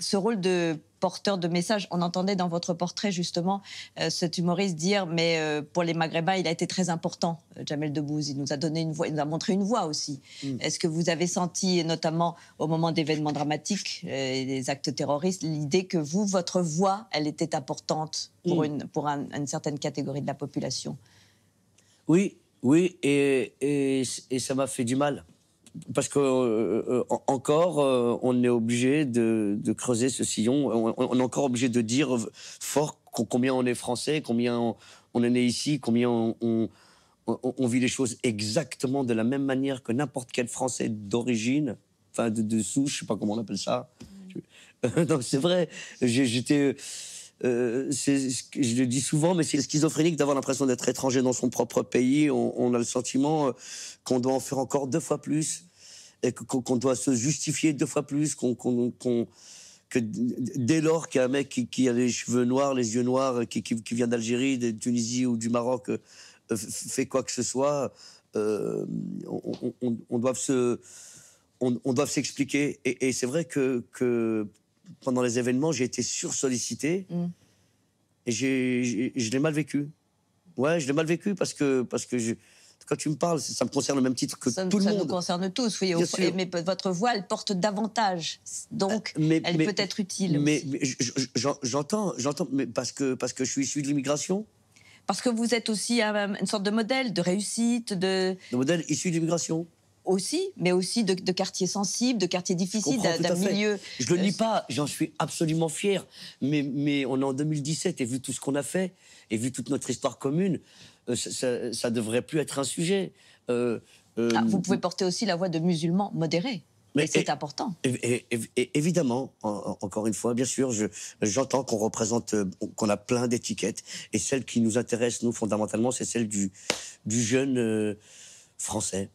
ce rôle de porteur de messages. On entendait dans votre portrait, justement, cet humoriste dire « Mais pour les Maghrébins, il a été très important, Jamel Debbouze. Il nous a donné une voix, il nous a montré une voix aussi. » Est-ce que vous avez senti, notamment au moment d'événements dramatiques et des actes terroristes, l'idée que vous, votre voix, elle était importante pour, une certaine catégorie de la population? Oui, oui, et ça m'a fait du mal. Parce que encore, on est obligé de creuser ce sillon. On est encore obligé de dire fort combien on est français, combien on est né ici, combien on vit les choses exactement de la même manière que n'importe quel Français d'origine, enfin de souche, je sais pas comment on appelle ça. Non, c'est vrai. J'étais, je le dis souvent, mais c'est schizophrénique d'avoir l'impression d'être étranger dans son propre pays. On a le sentiment qu'on doit en faire encore 2 fois plus. Et qu'on doit se justifier 2 fois plus, que dès lors qu'il y a un mec qui a les cheveux noirs, les yeux noirs, qui vient d'Algérie, de Tunisie ou du Maroc, fait quoi que ce soit, on doit s'expliquer. Et c'est vrai que pendant les événements, j'ai été sursollicité et je l'ai mal vécu. Ouais, je l'ai mal vécu parce que quand tu me parles, ça me concerne au même titre que tout le monde. Ça nous concerne tous, oui. Mais votre voix, elle porte davantage. Donc, elle peut être utile. Mais j'entends, mais parce que je suis issu de l'immigration. Parce que vous êtes aussi une sorte de modèle de réussite, de modèle issu de l'immigration. Aussi, mais aussi de quartiers sensibles, de quartiers difficiles, d'un milieu... Je le nie pas, j'en suis absolument fier. Mais on est en 2017, et vu tout ce qu'on a fait, et vu toute notre histoire commune, ça ne devrait plus être un sujet. Vous pouvez porter aussi la voix de musulmans modérés, mais c'est important. Évidemment, encore une fois, bien sûr, j'entends qu'on représente, qu'on a plein d'étiquettes, et celle qui nous intéresse, nous, fondamentalement, c'est celle du jeune français.